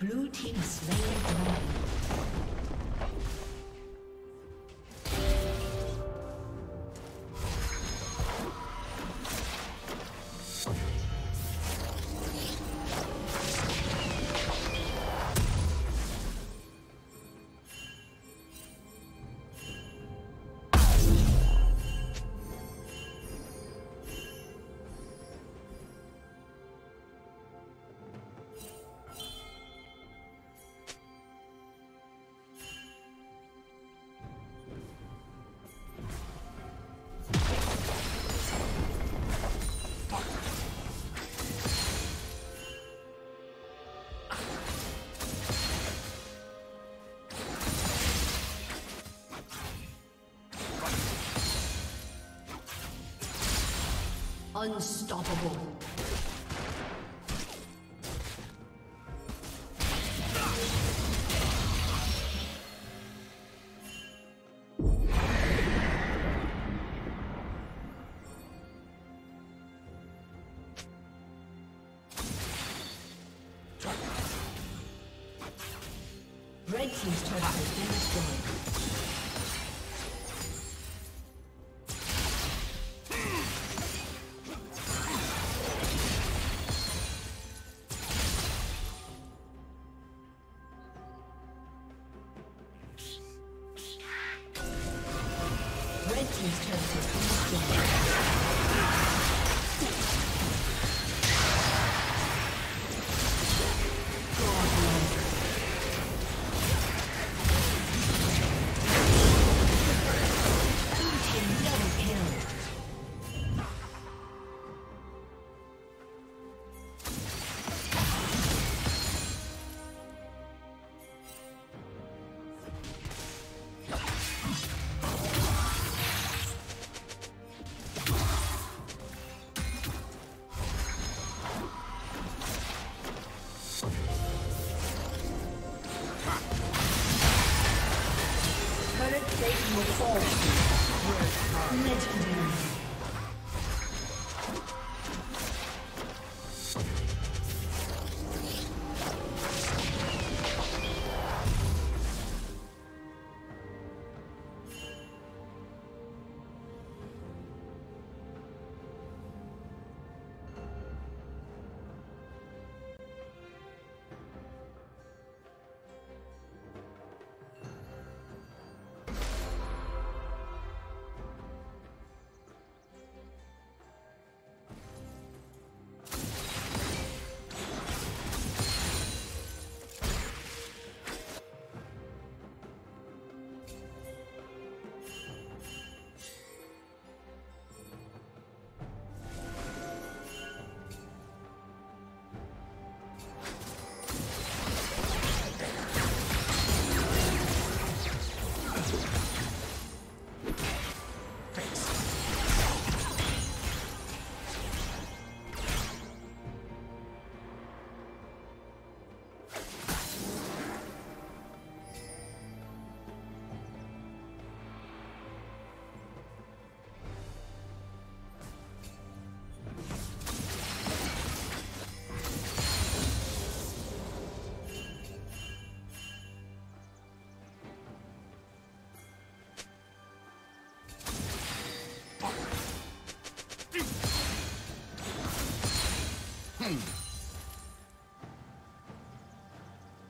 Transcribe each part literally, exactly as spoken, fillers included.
Blue team is slain dragon. Unstoppable. Red team's turret has been destroyed.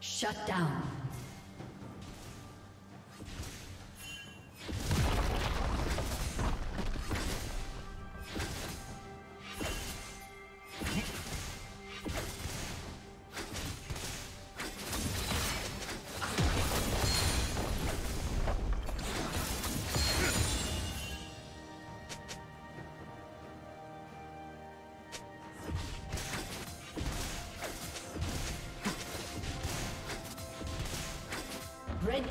Shut down. Red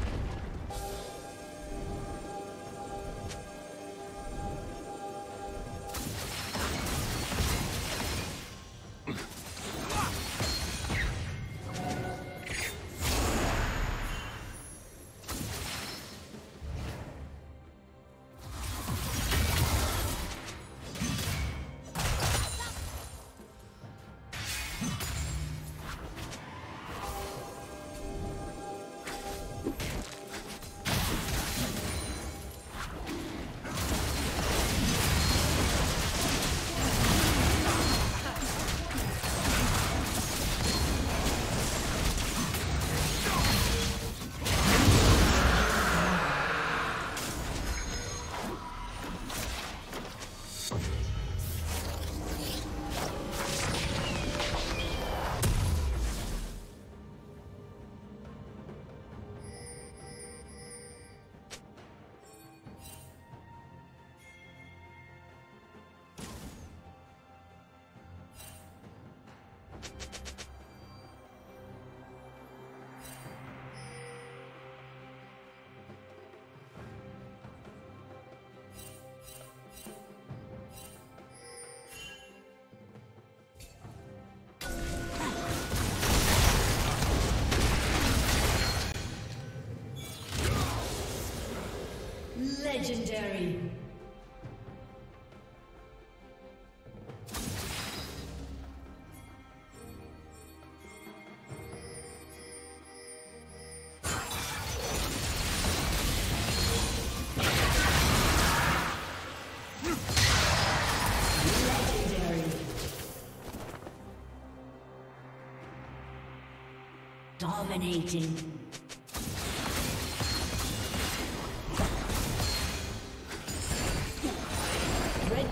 Legendary. Legendary. Dominating. Red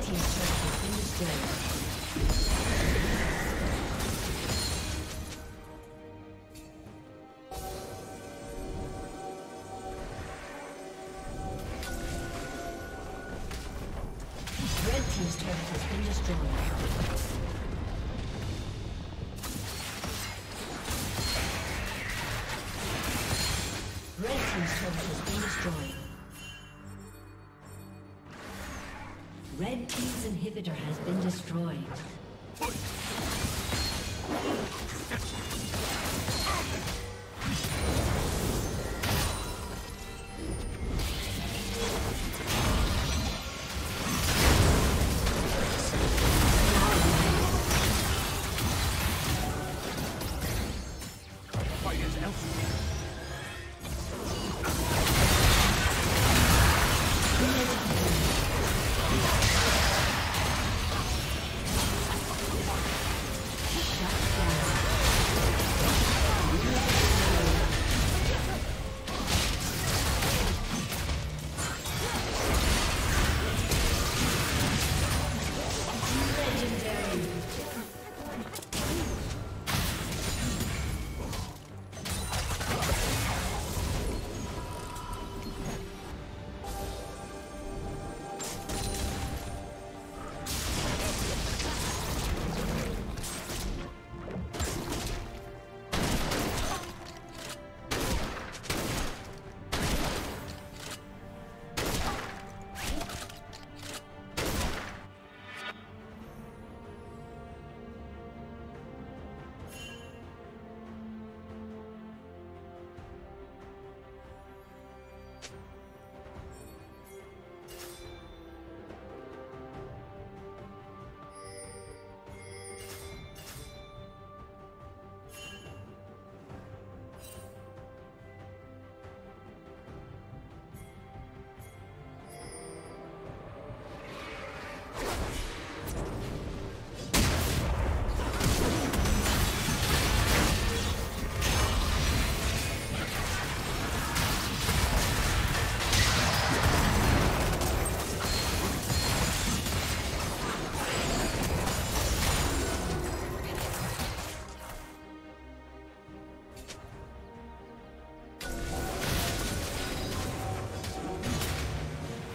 team's inhibitor has been destroyed.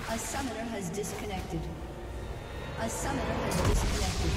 A summoner has disconnected. A summoner has disconnected.